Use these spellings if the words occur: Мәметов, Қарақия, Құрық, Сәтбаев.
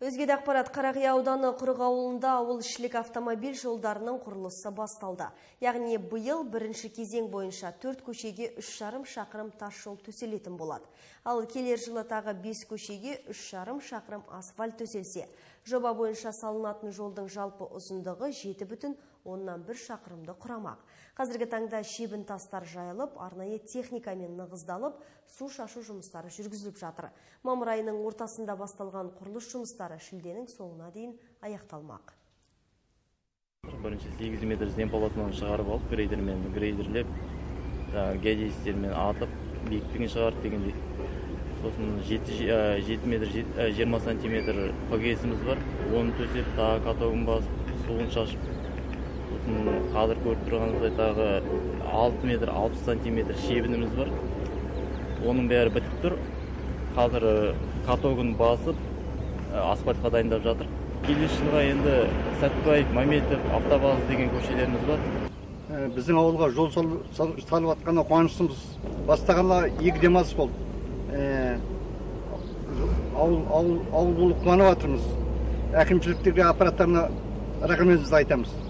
Өзгеде ақпарат, Қарақия ауданы Құрық ауылында ауылішілік автомобиль жолдарының құрылысы басталды. Яғни биыл бірінші кезең бойынша 4 көшеге 3,5 шақырым тас жол төселетін болады. Ал келер жылы тағы 5 көшеге 3,5 шақырым асфальт төселсе. Жоба бойынша салынатын жолдың жалпы ұзындығы 7,1 шақырымды құрамақ. Қазіргі таңда шебін тастар жайылып, арнайы техникамен нығыздалып, су шашу жұмыстары жүргізіліп жатыр. Мамыр айының ортасында басталған құрылыс жұмыстары шілденің соңына дейін аяқталмақ. Бірінші 8 метр земле полотнаны шығарып алып, грейдермен грейдерлеп, геодезистермен атып, биіктігін шығарып дегендей. Сосын 7 метр 20 сантиметр погесіміз бар. Оны төсеп, тағы катогын басып, суын шашып. Сосын қазір көріп тұрғанымыздай тағы 6 метр 60 сантиметр шебініміз бар. Оның бәрі бітіп тұр. Қазір катогын басып, асфальтқа дайындап жатыр. Келесі жылға енді Сәтбаев, Мәметов, Автобазы деген көшелеріміз бар. Біздің ауылға жол салып атқанына қуаныштымыз. Бастағанға 2 демалыс болды. Ауыл болып қуанып жатырмыз. Әкімшіліктегі аппараттарына рахметімізді айтамыз.